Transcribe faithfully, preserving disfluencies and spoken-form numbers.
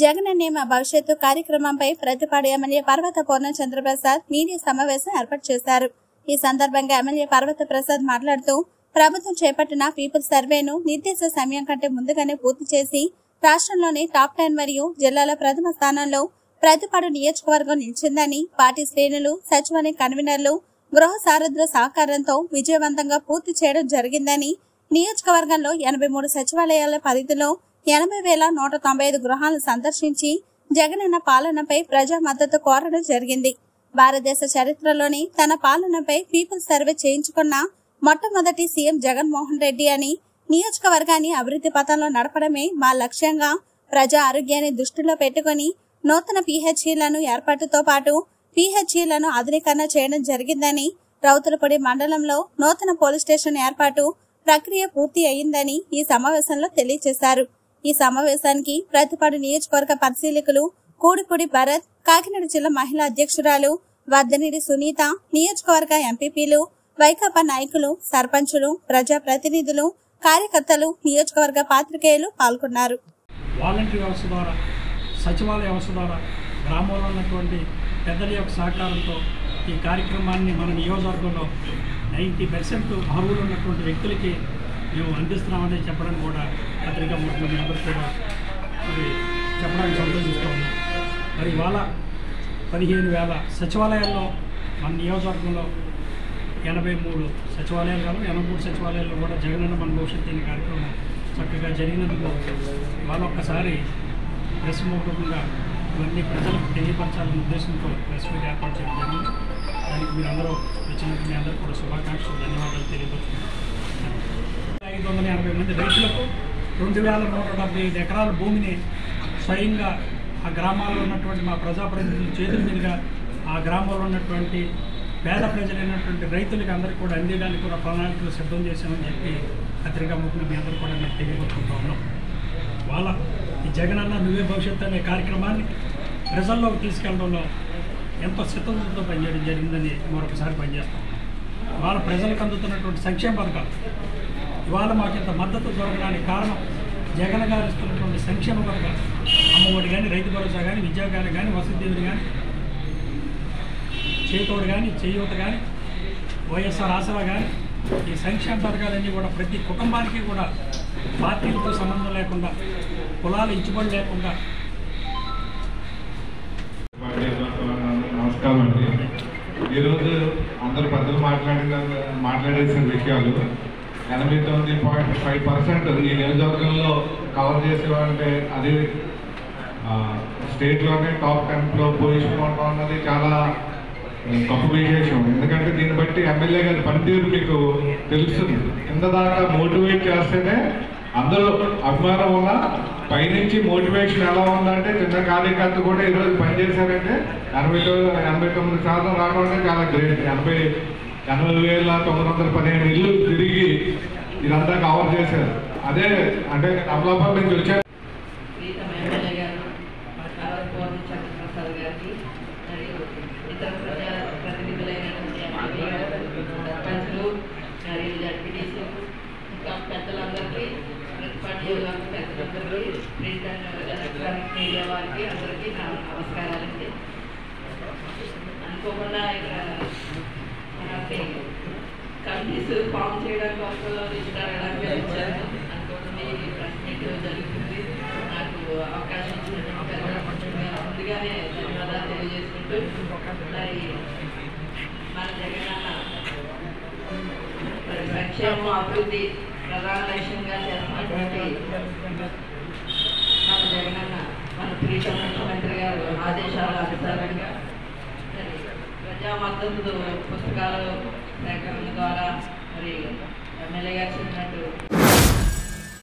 జగనన్నే మా భవిష్యత్తు కార్యక్రమంపై ప్రతిపాడు ఎమ్మెల్యే పర్వత పూర్ణం చంద్రప్రసాద్ మీడియా సమావేశం ఏర్పాటు చేశారు। ఈ సందర్భంగా ఎమ్మెల్యే పర్వత ప్రసాద్ మాట్లాడుతూ ప్రభుత్వం చేపట్టిన పీపుల్ సర్వేను నిర్దేశ సమయం కంటే ముందుగానే పూర్తి చేసి రాష్ట్రంలోనే టాప్ పది మరియు జిల్లాల ప్రథమ స్థానంలో ప్రతిపాడు నియోజకవర్గం నిలిచిందని పార్టీ శ్రేణులు సచివాలయ కన్వీనర్లు గృహ సారథుల సహకారంతో విజయవంతంగా పూర్తి చేయడం జరిగిందని నియోజకవర్గంలో ఎనభై మూడు సచివాలయాల పరిధిలో ఎనభై వేల నూట తొంభై ఐదు గృహాలను సందర్శించి జగనన్న పాలనపై ప్రజా మద్దతు కోరడం జరిగింది। భారతదేశ చరిత్రలోని తన పాలనపై పీపుల్ సర్వే చేయించుకున్న మొట్టమొదటి సీఎం జగన్మోహన్ రెడ్డి అని నియోజకవర్గాన్ని అభివృద్ధి పథంలో నడపడమే మా లక్ష్యంగా ప్రజా ఆరోగ్యాన్ని దృష్టిలో పెట్టుకుని నూతన పీహెచ్ఈలను ఏర్పాటుతో పాటు పీహెచ్ఈలను ఆధునీకరణ చేయడం జరిగిందని రౌతులపూడి మండలంలో నూతన పోలీస్ స్టేషన్ ఏర్పాటు ప్రక్రియ పూర్తి అయిందని ఈ సమావేశంలో తెలియజేశారు। ఈ సమావేశానికి ప్రతిపాడు నియోజకవర్గ పరిశీలకులు కూడిపూడి భరత్, కాకినాడ జిల్లా మహిళా అధ్యక్షురాలు వర్ధనిడి సునీత, నియోజకవర్గ ఎంపీపీలు, వైకాపా నాయకులు, సర్పంచులు, ప్రజా ప్రతినిధులు, కార్యకర్తలు, నియోజకవర్గ పాత్రికేయులు పాల్గొన్నారు। వాలంటీర్ వ్యవస్థ ద్వారా, సచివాలయ వ్యవస్థ ద్వారా గ్రామంలో ఉన్నటువంటి పెద్దల యొక్క సహకారంతో ఈ కార్యక్రమాన్ని మన నియోజకవర్గంలో నైంటీ పర్సెంట్ అర్హులు ఉన్నటువంటి వ్యక్తులకి మేము అందిస్తున్నామని చెప్పడం కూడా పత్రికా ముఖ్యమంత్రి అందరూ కూడా మరి చెప్పడానికి సంతోషిస్తూ ఉన్నాం। మరి ఇవాళ పదిహేను వేల సచివాలయాల్లో మన నియోజకవర్గంలో ఎనభై మూడు సచివాలయాలు కాదు ఎనభై మూడు సచివాలయాల్లో కూడా జగనన్న మన భవిష్యత్తు అనే కార్యక్రమం చక్కగా జరిగినందుకు ఇవాళ ఒక్కసారి ప్రెస్ ముఖ్యంగా ఇవన్నీ ప్రజలకు తెలియపరచాలనే ఉద్దేశంతో ప్రెస్ మీట్ ఏర్పాటు చేయడం జరిగింది। దానికి మీరందరూ వచ్చినందుకు మీ అందరూ కూడా శుభాకాంక్షలు, ధన్యవాదాలు తెలియపరుచుకున్నారు। ఐదు వందల ఎనభై మంది రైతులకు రెండు వేల నూట డెబ్బై ఐదు ఎకరాల భూమిని స్వయంగా ఆ గ్రామాల్లో ఉన్నటువంటి మా ప్రజాప్రతినిధుల చేతుల మీదుగా ఆ గ్రామాల్లో ఉన్నటువంటి పేద ప్రజలైనటువంటి రైతులకు అందరికీ కూడా అందేయడానికి కూడా ప్రణాళికలు సిద్ధం చేశామని చెప్పి పత్రికా ముఖ్యులు మీ అందరూ కూడా మేము తెలియపరుచుకుంటూ ఉన్నాం। వాళ్ళ ఈ జగనన్న నువ్వే భవిష్యత్తు అనే కార్యక్రమాన్ని ప్రజల్లోకి తీసుకెళ్లడంలో ఎంతో సిద్ధంతో పనిచేయడం జరిగిందని మరొకసారి పనిచేస్తాం। వాళ్ళ ప్రజలకు అందుతున్నటువంటి సంక్షేమ పథకాలు ఇవాళ మాకు ఇంత మద్దతు దొరకడానికి కారణం జగన్ గారు ఇస్తున్నటువంటి సంక్షేమ పథకాలు, అమ్మఒడి కానీ, రైతు భరోసా కానీ, విద్యాగాలు కానీ, వసతి దీవులు కానీ, చేతోడు కానీ, చేయూత కానీ, వైఎస్ఆర్ ఆసరా కానీ, ఈ సంక్షేమ పథకాలన్నీ కూడా ప్రతి కుటుంబానికి కూడా పార్టీలతో సంబంధం లేకుండా, కులాలు ఇచ్చుబడి లేకుండా। నమస్కారం అండి। ఈరోజు అందరు పెద్దలు మాట్లాడిన మాట్లాడేసిన విషయాలు ఎనభై తొమ్మిది పాయింట్ ఫైవ్ పర్సెంట్ ఈ నియోజకవర్గంలో కవర్ చేసేవారంటే అది స్టేట్లోనే టాప్ టెన్లో పొజిషన్ ఉండటం అన్నది చాలా గొప్ప విశేషం। ఎందుకంటే దీన్ని బట్టి ఎమ్మెల్యే గారి పనితీరు మీకు తెలుస్తుంది। కింద దాకా మోటివేట్ చేస్తేనే అందరూ అభిమానం వల్ల పైనుంచి మోటివేషన్ ఎలా ఉందంటే చిన్న కార్యకర్త కూడా ఈరోజు పనిచేశారంటే ఎనభై ఎనభై తొమ్మిది శాతం రావడం చాలా గ్రేట్। ఎనభై ఎనభై వేల తొమ్మిది వందల పదిహేను ఇళ్ళు తిరిగి ఇదంతా కవర్ చేశారు। అదే అంటే అమలాపూర్ నుంచి వచ్చారు ఫామ్ చేయడానికి అనుకోవడం ఈ ప్రశ్న జరుగుతుంది। నాకు అవకాశం ముందుగానే ధన్యవాదాలు తెలియజేసుకుంటూ మరి మన జగనన్న సంక్షేమం, అభివృద్ధి ప్రధాన లక్ష్యంగా చేస్తున్నటువంటి మన జగనన్న మన ప్రీతమ ముఖ్యమంత్రి గారు ఆదేశాల అనుసారంగా ప్రజా మద్దతు పుస్తకాల సేకరణ ద్వారా మరి ఎమ్మెల్యే గారు చెప్పినట్టు